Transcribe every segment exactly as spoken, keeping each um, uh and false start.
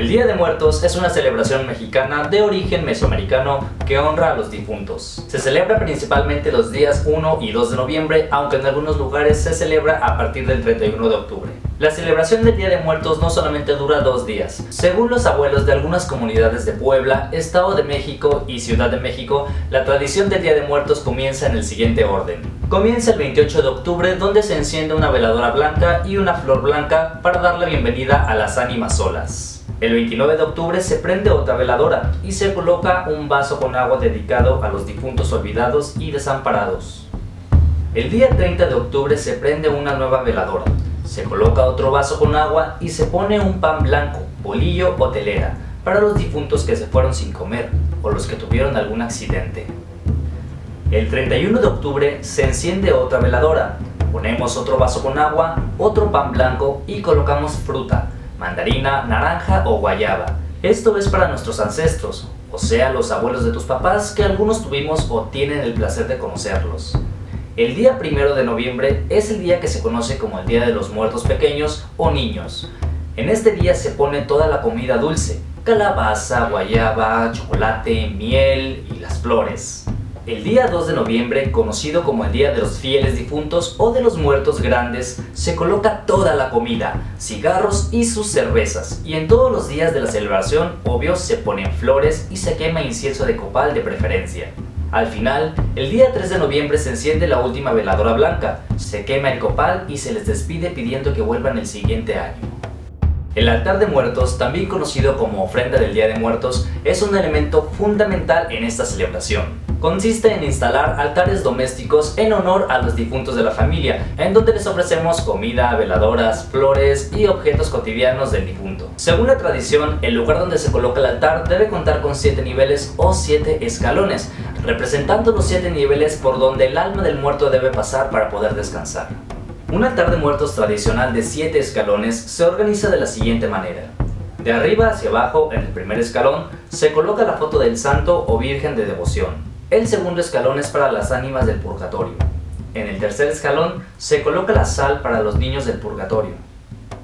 El Día de Muertos es una celebración mexicana de origen mesoamericano que honra a los difuntos. Se celebra principalmente los días uno y dos de noviembre, aunque en algunos lugares se celebra a partir del treinta y uno de octubre. La celebración del Día de Muertos no solamente dura dos días. Según los abuelos de algunas comunidades de Puebla, Estado de México y Ciudad de México, la tradición del Día de Muertos comienza en el siguiente orden. Comienza el veintiocho de octubre, donde se enciende una veladora blanca y una flor blanca para dar la bienvenida a las ánimas solas. El veintinueve de octubre se prende otra veladora y se coloca un vaso con agua dedicado a los difuntos olvidados y desamparados. El día treinta de octubre se prende una nueva veladora. Se coloca otro vaso con agua y se pone un pan blanco, bolillo o telera para los difuntos que se fueron sin comer o los que tuvieron algún accidente. El treinta y uno de octubre se enciende otra veladora, ponemos otro vaso con agua, otro pan blanco y colocamos fruta, mandarina, naranja o guayaba. Esto es para nuestros ancestros, o sea los abuelos de tus papás que algunos tuvimos o tienen el placer de conocerlos. El día primero de noviembre es el día que se conoce como el Día de los Muertos Pequeños o Niños. En este día se pone toda la comida dulce, calabaza, guayaba, chocolate, miel y las flores. El día dos de noviembre, conocido como el Día de los Fieles Difuntos o de los Muertos Grandes, se coloca toda la comida, cigarros y sus cervezas. Y en todos los días de la celebración, obvio, se ponen flores y se quema incienso de copal de preferencia. Al final, el día tres de noviembre se enciende la última veladora blanca, se quema el copal y se les despide pidiendo que vuelvan el siguiente año. El altar de muertos, también conocido como ofrenda del Día de Muertos, es un elemento fundamental en esta celebración. Consiste en instalar altares domésticos en honor a los difuntos de la familia, en donde les ofrecemos comida, veladoras, flores y objetos cotidianos del difunto. Según la tradición, el lugar donde se coloca el altar debe contar con siete niveles o siete escalones, representando los siete niveles por donde el alma del muerto debe pasar para poder descansar. Un altar de muertos tradicional de siete escalones se organiza de la siguiente manera. De arriba hacia abajo, en el primer escalón, se coloca la foto del santo o virgen de devoción. El segundo escalón es para las ánimas del purgatorio. En el tercer escalón se coloca la sal para los niños del purgatorio.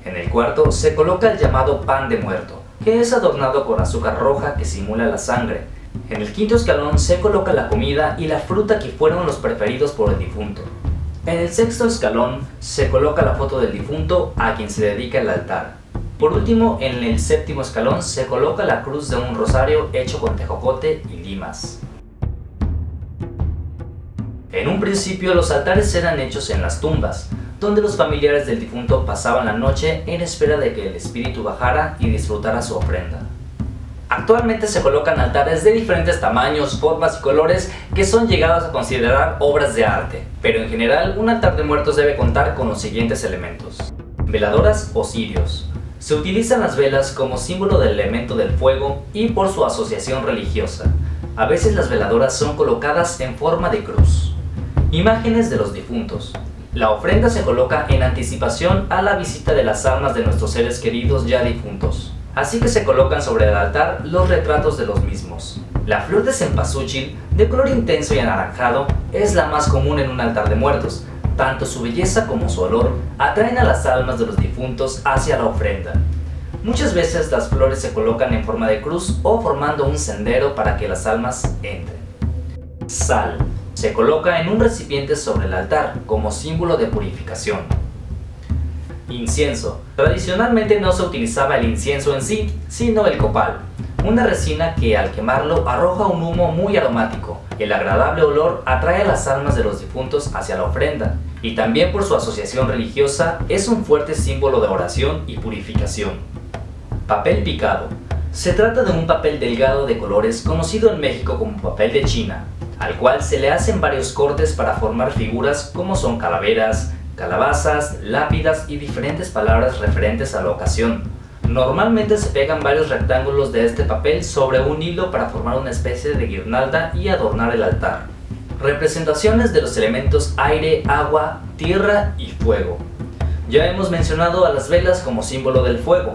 En el cuarto se coloca el llamado pan de muerto, que es adornado con azúcar roja que simula la sangre. En el quinto escalón se coloca la comida y la fruta que fueron los preferidos por el difunto. En el sexto escalón se coloca la foto del difunto a quien se dedica el altar. Por último, en el séptimo escalón se coloca la cruz de un rosario hecho con tejocote y limas. En un principio los altares eran hechos en las tumbas, donde los familiares del difunto pasaban la noche en espera de que el espíritu bajara y disfrutara su ofrenda. Actualmente se colocan altares de diferentes tamaños, formas y colores que son llegados a considerar obras de arte, pero en general un altar de muertos debe contar con los siguientes elementos. Veladoras o cirios. Se utilizan las velas como símbolo del elemento del fuego y por su asociación religiosa. A veces las veladoras son colocadas en forma de cruz. Imágenes de los difuntos. La ofrenda se coloca en anticipación a la visita de las almas de nuestros seres queridos ya difuntos. Así que se colocan sobre el altar los retratos de los mismos. La flor de cempasúchil, de color intenso y anaranjado, es la más común en un altar de muertos. Tanto su belleza como su olor atraen a las almas de los difuntos hacia la ofrenda. Muchas veces las flores se colocan en forma de cruz o formando un sendero para que las almas entren. Sal. Se coloca en un recipiente sobre el altar como símbolo de purificación. Incienso. Tradicionalmente no se utilizaba el incienso en sí, sino el copal, una resina que al quemarlo arroja un humo muy aromático. El agradable olor atrae a las almas de los difuntos hacia la ofrenda y también por su asociación religiosa es un fuerte símbolo de oración y purificación. Papel picado. Se trata de un papel delgado de colores conocido en México como papel de China, al cual se le hacen varios cortes para formar figuras como son calaveras, calabazas, lápidas y diferentes palabras referentes a la ocasión. Normalmente se pegan varios rectángulos de este papel sobre un hilo para formar una especie de guirnalda y adornar el altar. Representaciones de los elementos aire, agua, tierra y fuego. Ya hemos mencionado a las velas como símbolo del fuego.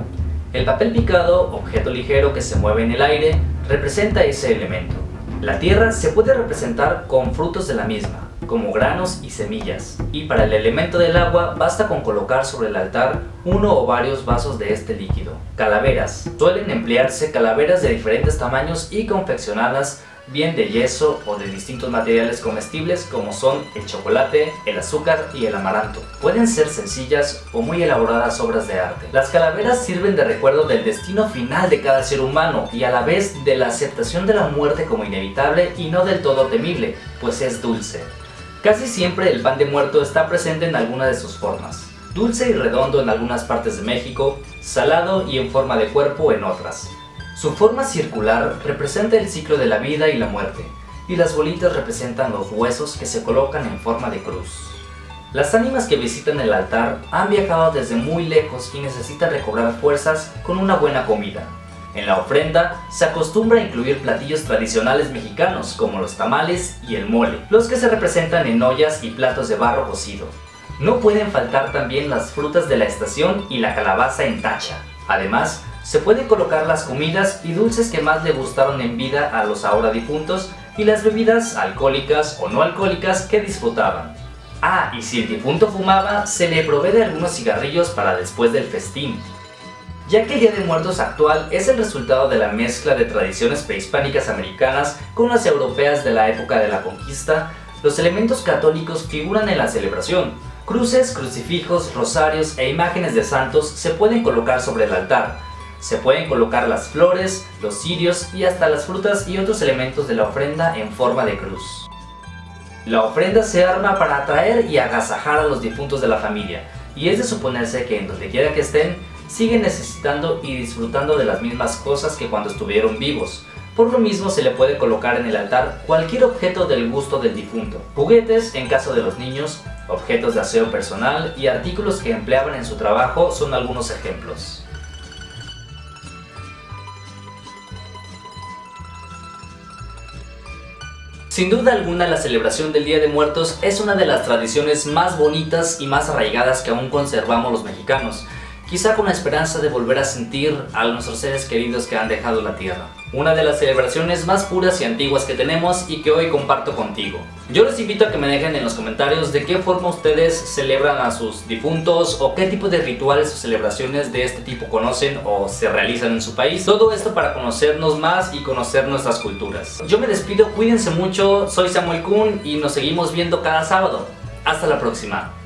El papel picado, objeto ligero que se mueve en el aire, representa ese elemento. La tierra se puede representar con frutos de la misma, como granos y semillas, y para el elemento del agua basta con colocar sobre el altar uno o varios vasos de este líquido. Calaveras. Suelen emplearse calaveras de diferentes tamaños y confeccionadas bien de yeso o de distintos materiales comestibles como son el chocolate, el azúcar y el amaranto. Pueden ser sencillas o muy elaboradas obras de arte. Las calaveras sirven de recuerdo del destino final de cada ser humano y a la vez de la aceptación de la muerte como inevitable y no del todo temible, pues es dulce. Casi siempre el pan de muerto está presente en alguna de sus formas. Dulce y redondo en algunas partes de México, salado y en forma de cuerpo en otras. Su forma circular representa el ciclo de la vida y la muerte, y las bolitas representan los huesos que se colocan en forma de cruz. Las ánimas que visitan el altar han viajado desde muy lejos y necesitan recobrar fuerzas con una buena comida. En la ofrenda se acostumbra a incluir platillos tradicionales mexicanos como los tamales y el mole, los que se representan en ollas y platos de barro cocido. No pueden faltar también las frutas de la estación y la calabaza en tacha. Además, se pueden colocar las comidas y dulces que más le gustaron en vida a los ahora difuntos y las bebidas alcohólicas o no alcohólicas que disfrutaban. Ah, y si el difunto fumaba, se le provee de algunos cigarrillos para después del festín. Ya que el Día de Muertos actual es el resultado de la mezcla de tradiciones prehispánicas americanas con las europeas de la época de la conquista, los elementos católicos figuran en la celebración. Cruces, crucifijos, rosarios e imágenes de santos se pueden colocar sobre el altar. Se pueden colocar las flores, los cirios y hasta las frutas y otros elementos de la ofrenda en forma de cruz. La ofrenda se arma para atraer y agasajar a los difuntos de la familia, y es de suponerse que en donde quiera que estén, siguen necesitando y disfrutando de las mismas cosas que cuando estuvieron vivos. Por lo mismo se le puede colocar en el altar cualquier objeto del gusto del difunto, juguetes en caso de los niños, objetos de aseo personal y artículos que empleaban en su trabajo son algunos ejemplos. Sin duda alguna, la celebración del Día de Muertos es una de las tradiciones más bonitas y más arraigadas que aún conservamos los mexicanos, quizá con la esperanza de volver a sentir a nuestros seres queridos que han dejado la tierra. Una de las celebraciones más puras y antiguas que tenemos y que hoy comparto contigo. Yo les invito a que me dejen en los comentarios de qué forma ustedes celebran a sus difuntos o qué tipo de rituales o celebraciones de este tipo conocen o se realizan en su país. Todo esto para conocernos más y conocer nuestras culturas. Yo me despido, cuídense mucho, soy Samuel Kun y nos seguimos viendo cada sábado. Hasta la próxima.